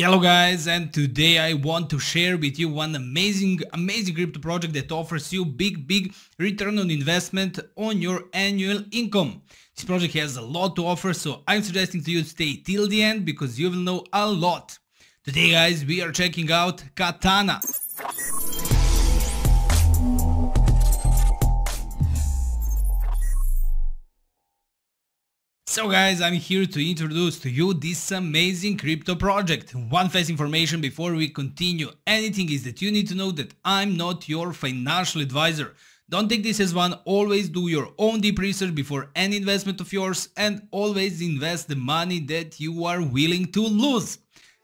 Hello guys, and today I want to share with you one amazing crypto project that offers you big return on investment on your annual income. This project has a lot to offer, so I'm suggesting to you stay till the end because you will know a lot. Today guys, we are checking out Katana. So guys, I'm here to introduce to you this amazing crypto project. One fast information before we continue anything is that you need to know that I'm not your financial advisor. Don't take this as one. Always do your own deep research before any investment of yours, and always invest the money that you are willing to lose.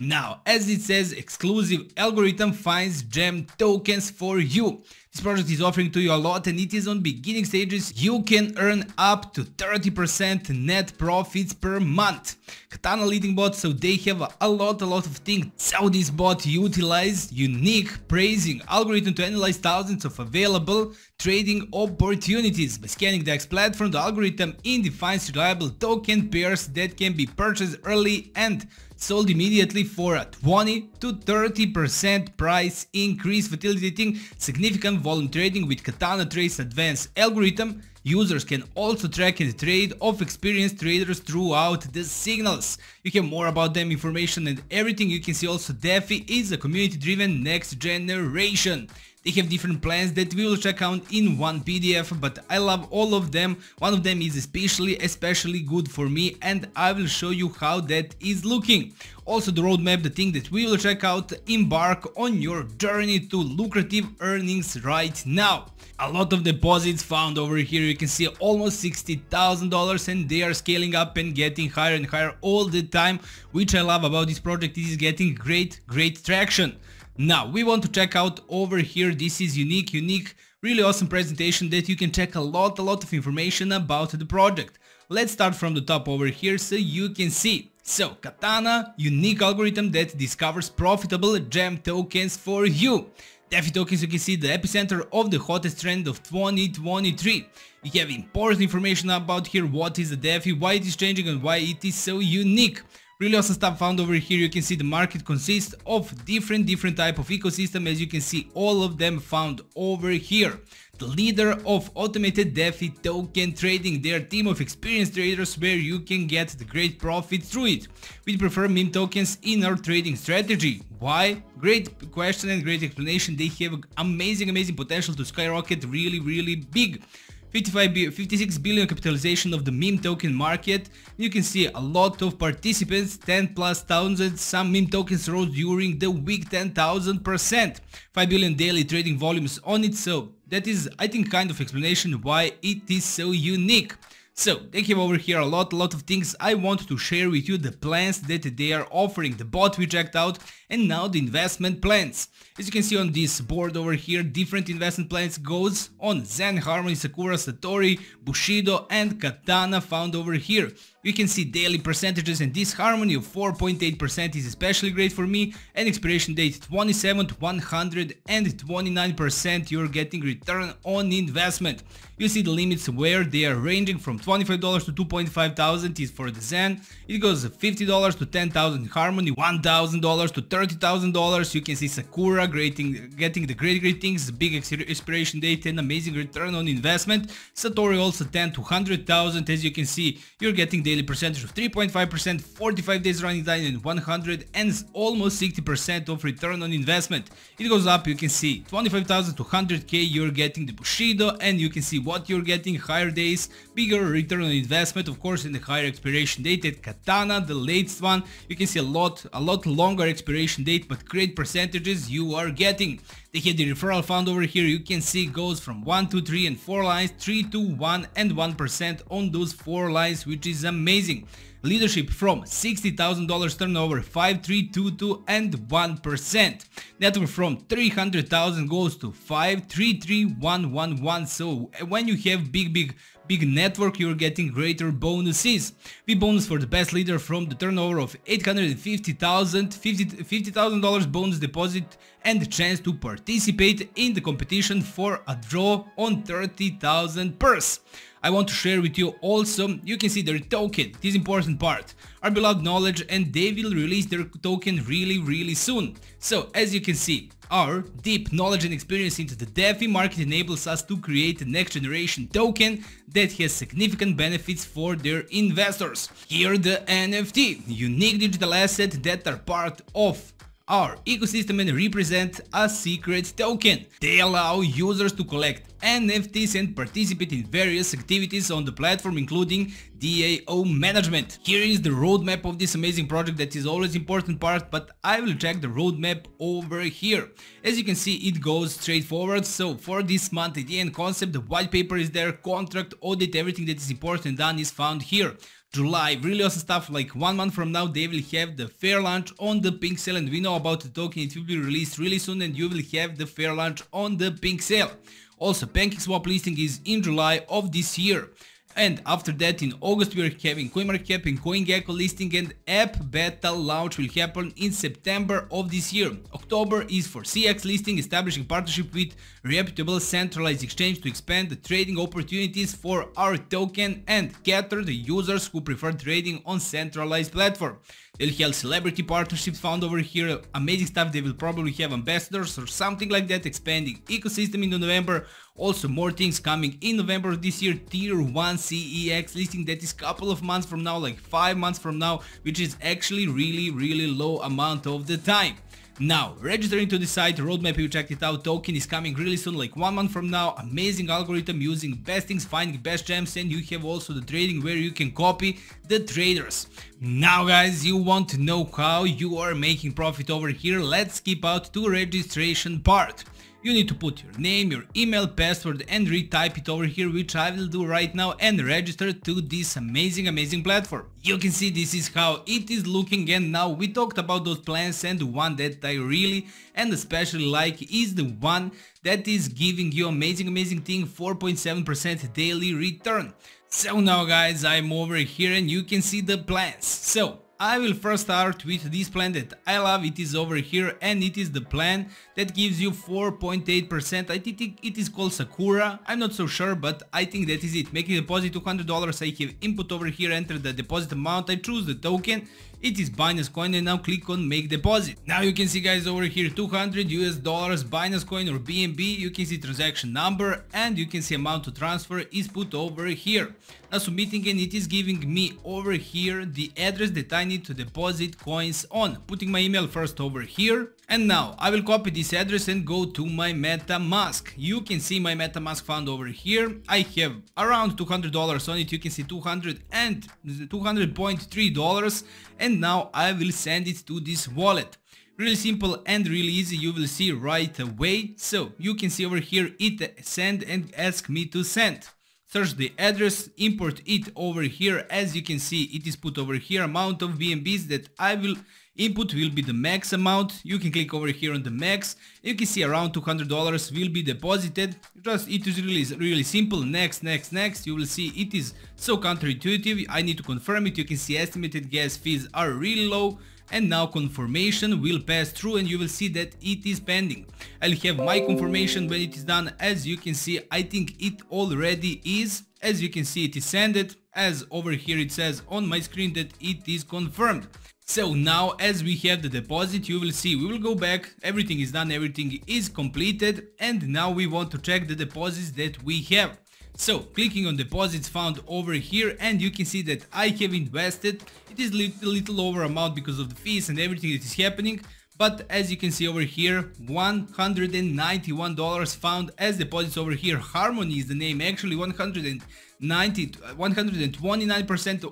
Now, as it says, exclusive algorithm finds gem tokens for you. This project is offering to you a lot and it is on beginning stages. You can earn up to 30% net profits per month. Katana leading bot, so they have a lot of things. So this bot utilized unique pricing algorithm to analyze thousands of available trading opportunities. By scanning the X platform, the algorithm defines reliable token pairs that can be purchased early and sold immediately for a 20 to 30% price increase, facilitating significant volume trading. With Katana Trade's advanced algorithm, users can also track and trade of experienced traders throughout the signals. You have more about them information and everything. You can see also DeFi is a community-driven next generation. They have different plans that we will check out in one PDF, but I love all of them. One of them is especially good for me, and I will show you how that is looking. Also the roadmap, the thing that we will check out, embark on your journey to lucrative earnings right now. A lot of deposits found over here. You can see almost $60,000, and they are scaling up and getting higher and higher all the time, which I love about this project. It is getting great traction. Now we want to check out over here. This is unique, really awesome presentation that you can check a lot of information about the project. Let's start from the top over here so you can see. So Katana, unique algorithm that discovers profitable gem tokens for you. DeFi tokens, you can see the epicenter of the hottest trend of 2023. You have important information about here, what is the DeFi, why it is changing and why it is so unique. Really awesome stuff found over here. You can see the market consists of different type of ecosystem, as you can see all of them found over here. The leader of automated DeFi token trading, their team of experienced traders where you can get the great profit through it. We prefer meme tokens in our trading strategy. Why? Great question and great explanation. They have amazing potential to skyrocket really big. 56 billion capitalization of the meme token market. You can see a lot of participants, 10,000+. Some meme tokens rose during the week 10,000%. 5 billion daily trading volumes on it. So that is, I think, kind of explanation why it is so unique. So they have over here a lot of things. I want to share with you the plans that they are offering, the bot we checked out, and now the investment plans. As you can see on this board over here, different investment plans goes on Zen, Harmony, Sakura, Satori, Bushido, and Katana found over here. You can see daily percentages, and this Harmony of 4.8% is especially great for me, and expiration date 27th, 129%. You're getting return on investment. You see the limits where they are ranging from $25 to $2,500 is for the Zen. It goes $50 to $10,000 Harmony, $1,000 to $30,000. You can see Sakura getting the great things, big expiration date and amazing return on investment. Satori also $10,000 to $100,000. As you can see, you're getting daily percentage of 3.5%, 45 days running time, and 100 and almost 60% of return on investment. It goes up. You can see 25,000 to 100K. You're getting the Bushido, and you can see what you're getting, higher days, bigger return on investment, of course, and the higher expiration date. At Katana, the latest one, you can see a lot longer expiration date, but great percentages you are getting. They had the referral fund over here. You can see goes from 1 to 3 and 4 lines, 3 to 1 and 1% on those 4 lines, which is amazing. Leadership from $60,000 turnover, 5, 3, 2, 2, and 1%. Network from 300,000 goes to 5, 3, 3, 1, 1, 1. So when you have big network, you're getting greater bonuses. We bonus for the best leader from the turnover of 850,000, $50,000 bonus deposit, and the chance to participate in the competition for a draw on 30,000 purse. I want to share with you also, you can see their token, this important part. Arbel acknowledged and they will release their token really soon. So as you can see, our deep knowledge and experience into the DeFi market enables us to create the next generation token that has significant benefits for their investors. Here the NFT, unique digital assets that are part of our ecosystem and represent a secret token. They allow users to collect NFTs and participate in various activities on the platform, including DAO management. Here is the roadmap of this amazing project that is always important part, but I will check the roadmap over here. As you can see, it goes straight forward. So for this month, idea and concept, the white paper is there, contract, audit, everything that is important done is found here. July, really awesome stuff, like 1 month from now they will have the fair launch on the pink sale, and we know about the token, it will be released really soon and you will have the fair launch on the pink sale. Also PancakeSwap listing is in July of this year, and after that in August we are having CoinMarketCap and CoinGecko listing, and app beta launch will happen in September of this year. October is for CEX listing, establishing partnership with reputable centralized exchange to expand the trading opportunities for our token and cater the users who prefer trading on centralized platform. They'll have celebrity partnerships found over here, amazing stuff, they will probably have ambassadors or something like that, expanding ecosystem into November. Also more things coming in November of this year, tier 1 CEX listing that is couple of months from now, like 5 months from now, which is actually really low amount of the time. Now registering to the site, roadmap you checked it out, token is coming really soon, like 1 month from now, amazing algorithm using best things, finding best gems, and you have also the trading where you can copy the traders. Now guys, you want to know how you are making profit over here, let's skip out to registration part. You need to put your name, your email, password and retype it over here, which I will do right now, and register to this amazing platform. You can see this is how it is looking, and now we talked about those plans, and the one that I really and especially like is the one that is giving you amazing thing, 4.7% daily return. So now guys, I'm over here and you can see the plans. So I will first start with this plan that I love, it is over here, and it is the plan that gives you 4.8%, I think it is called Sakura, I'm not so sure, but I think that is it. Making a deposit $200, I have input over here, enter the deposit amount, I choose the token, it is Binance Coin, and now click on make deposit. Now you can see guys over here $200 Binance Coin or BNB, you can see transaction number and you can see amount to transfer is put over here. Now submitting, and it is giving me over here the address that I need to deposit coins on, putting my email first over here, and now I will copy this address and go to my MetaMask. You can see my MetaMask found over here, I have around $200 on it, you can see $200.3, and now I will send it to this wallet. Really simple and really easy, you will see right away. So you can see over here it send and ask me to send. Search the address, import it over here, as you can see it is put over here, amount of BNBs that I will input will be the max amount, you can click over here on the max, you can see around $200 will be deposited, just it is really simple, next, you will see it is so counterintuitive, I need to confirm it, you can see estimated gas fees are really low, and now confirmation will pass through and you will see that it is pending. I'll have my confirmation when it is done, as you can see I think it already is, as you can see it is sent, as over here it says on my screen that it is confirmed. So now as we have the deposit, you will see we will go back, everything is done, everything is completed, and now we want to check the deposits that we have. So clicking on deposits found over here, and you can see that I have invested, it is little over amount because of the fees and everything that is happening, but as you can see over here $191 found as deposits over here. Harmony is the name, actually 129%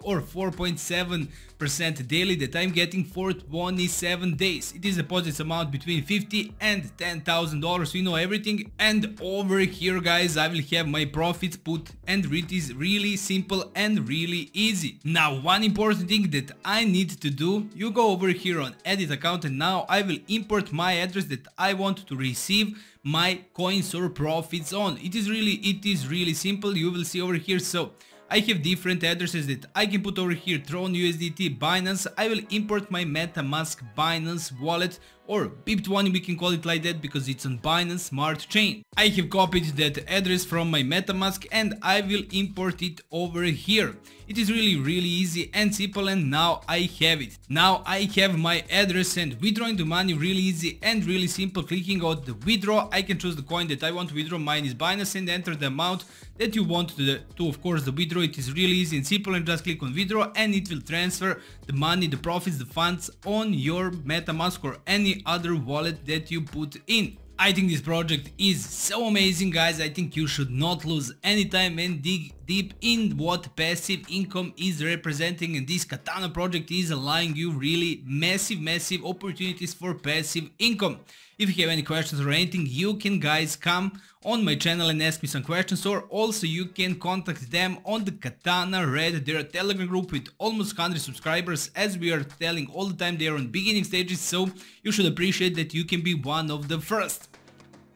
or 4.7% daily that I'm getting for 27 days. It is deposits amount between $50 and $10,000, you know everything. And over here guys, I will have my profits put, and it is really simple and really easy. Now one important thing that I need to do, you go over here on edit account, and now I will import my address that I want to receive my coins or profits on. It is really simple, you will see over here. So I have different addresses that I can put over here, Tron, USDT, Binance. I will import my MetaMask Binance wallet or BIP20, we can call it like that because it's on Binance Smart Chain. I have copied that address from my MetaMask and I will import it over here. It is really easy and simple, and now I have it. Now I have my address and withdrawing the money really easy and really simple. Clicking on the withdraw, I can choose the coin that I want to withdraw. Mine is Binance, and enter the amount that you want to of course, the withdraw. It is really easy and simple, and just click on withdraw and it will transfer the money, the profits, the funds on your MetaMask or any other wallet that you put in. I think this project is so amazing, guys. I think you should not lose any time and dig deep in what passive income is representing, and this Katana project is allowing you really massive opportunities for passive income. If you have any questions or anything, you can, guys, come on my channel and ask me some questions, or also you can contact them on the Katana Red, their Telegram group with almost 100 subscribers. As we are telling all the time, they are on beginning stages, so you should appreciate that you can be one of the first.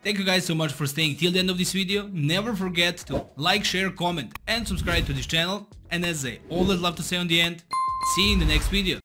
Thank you guys so much for staying till the end of this video. Never forget to like, share, comment and subscribe to this channel, and as I always love to say on the end, see you in the next video.